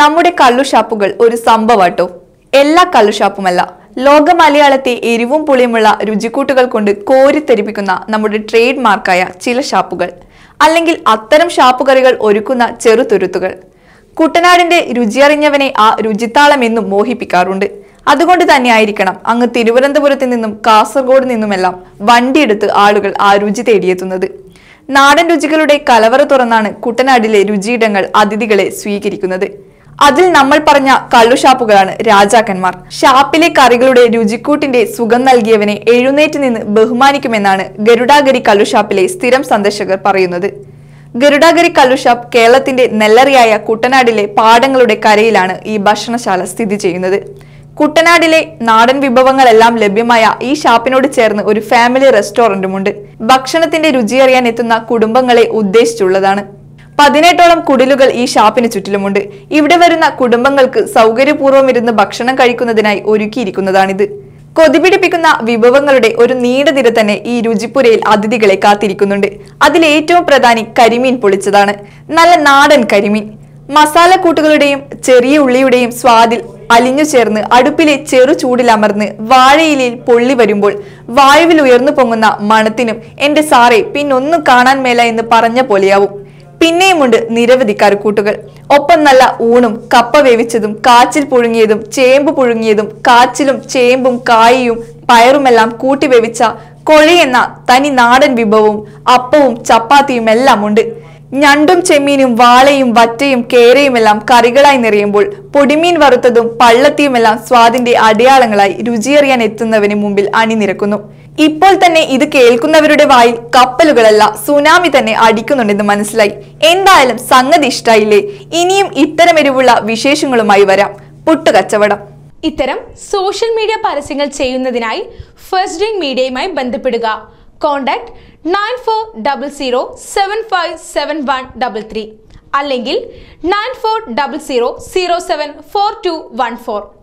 നമ്മുടെ കള്ളുഷാപ്പുകൾ ഒരു സംഭവട്ടോ. എല്ലാ കള്ളുഷാപ്പുമല്ല, ലോക മലയാളത്തെ എരിവും പുളിയുമുള്ള രുചിക്കൂട്ടുകൾ കൊണ്ട് കോരിത്തെരിപ്പിക്കുന്ന നമ്മുടെ ട്രേഡ് മാർക്കായ ചില ഷാപ്പുകൾ, അല്ലെങ്കിൽ അത്തരം ഷാപ്പുകറികൾ ഒരുക്കുന്ന ചെറുതുരുത്തുകൾ. കുട്ടനാടിന്റെ രുചിയറിഞ്ഞവനെ ആ രുചിത്താളം എന്നും മോഹിപ്പിക്കാറുണ്ട്. അതുകൊണ്ട് തന്നെയായിരിക്കണം അങ്ങ് തിരുവനന്തപുരത്ത് നിന്നും കാസർഗോഡ് നിന്നുമെല്ലാം വണ്ടിയെടുത്ത് ആളുകൾ ആ രുചി തേടിയെത്തുന്നത്. നാടൻ രുചികളുടെ കലവറ തുറന്നാണ് കുട്ടനാടിലെ രുചിയിടങ്ങൾ അതിഥികളെ സ്വീകരിക്കുന്നത്. അതിൽ നമ്മൾ പറഞ്ഞ കള്ളുഷാപ്പുകളാണ് രാജാക്കന്മാർ. ഷാപ്പിലെ കറികളുടെ രുചിക്കൂട്ടിന്റെ സുഖം നൽകിയവനെ എഴുന്നേറ്റ് നിന്ന് ബഹുമാനിക്കുമെന്നാണ് ഗരുഡാഗിരി കള്ളുഷാപ്പിലെ സ്ഥിരം സന്ദർശകർ പറയുന്നത്. ഗരുഡാഗിരി കള്ളുഷാപ്പ് കേരളത്തിന്റെ നെല്ലറിയായ കുട്ടനാടിലെ പാടങ്ങളുടെ കരയിലാണ് ഈ ഭക്ഷണശാല സ്ഥിതി ചെയ്യുന്നത്. കുട്ടനാടിലെ നാടൻ വിഭവങ്ങളെല്ലാം ലഭ്യമായ ഈ ഷാപ്പിനോട് ചേർന്ന് ഒരു ഫാമിലി റെസ്റ്റോറന്റുമുണ്ട്. ഭക്ഷണത്തിന്റെ രുചിയറിയാൻ എത്തുന്ന കുടുംബങ്ങളെ ഉദ്ദേശിച്ചുള്ളതാണ്. 18ഓളം കുടിലുകൾ ഈ ഷാപ്പിന് ചുറ്റിലുമുണ്ട്. ഇവിടെ വരുന്ന കുടുംബങ്ങൾക്ക് സൗകര്യപൂർവ്വം ഇരുന്ന് ഭക്ഷണം കഴിക്കുന്നതിനായി ഒരുക്കിയിരിക്കുന്നതാണിത്. കൊതിപിടിപ്പിക്കുന്ന വിഭവങ്ങളുടെ ഒരു നീണ്ട നിര തന്നെ ഈ രുചിപ്പുരയിൽ അതിഥികളെ കാത്തിരിക്കുന്നുണ്ട്. അതിലേറ്റവും പ്രധാനി കരിമീൻ പൊളിച്ചതാണ്. നല്ല നാടൻ കരിമീൻ മസാല കൂട്ടുകളുടെയും ചെറിയ ഉള്ളിയുടെയും സ്വാദിൽ അലിഞ്ഞു ചേർന്ന് അടുപ്പിലെ ചെറു ചൂടിലമർന്ന് വാഴയിലയിൽ പൊള്ളി വരുമ്പോൾ വായുവിൽ ഉയർന്നു പൊങ്ങുന്ന മണത്തിനും എൻ്റെ സാറേ പിന്നൊന്നും കാണാൻ മേല എന്ന് പറഞ്ഞ പോലെയാവും. പിന്നെയുമുണ്ട് നിരവധി കറിക്കൂട്ടുകൾ. ഒപ്പം നല്ല ഊണും കപ്പ വേവിച്ചതും കാച്ചിൽ പുഴുങ്ങിയതും ചേമ്പ് പുഴുങ്ങിയതും കാച്ചിലും ചേമ്പും കായയും പയറുമെല്ലാം കൂട്ടി വേവിച്ച കൊഴയെന്ന തനി നാടൻ വിഭവവും അപ്പവും ചപ്പാത്തിയും എല്ലാം ഉണ്ട്. ഞണ്ടും ചെമ്മീനും വാളയും വറ്റയും കേരയുമെല്ലാം കറികളായി നിറയുമ്പോൾ പൊടിമീൻ വറുത്തതും പള്ളത്തിയുമെല്ലാം സ്വാദിന്റെ അടയാളങ്ങളായി രുചിയറിയാൻ എത്തുന്നവന് മുമ്പിൽ അണിനിരക്കുന്നു. ഇപ്പോൾ തന്നെ ഇത് കേൾക്കുന്നവരുടെ വായിൽ കപ്പലുകളല്ല സുനാമി തന്നെ അടിക്കുന്നുണ്ടെന്ന് മനസ്സിലായി. എന്തായാലും സംഗതി ഇഷ്ടായില്ലേ? ഇനിയും ഇത്തരം എരിവുള്ള വിശേഷങ്ങളുമായി വരാം. പുട്ടുകച്ചവടം. ഇത്തരം സോഷ്യൽ മീഡിയ പരസ്യങ്ങൾ ചെയ്യുന്നതിനായി ഫസ്റ്റ് ഡ്രിങ്ക് മീഡിയയുമായി ബന്ധപ്പെടുക. കോൺടാക്ട് 9400757133 അല്ലെങ്കിൽ 9400074214.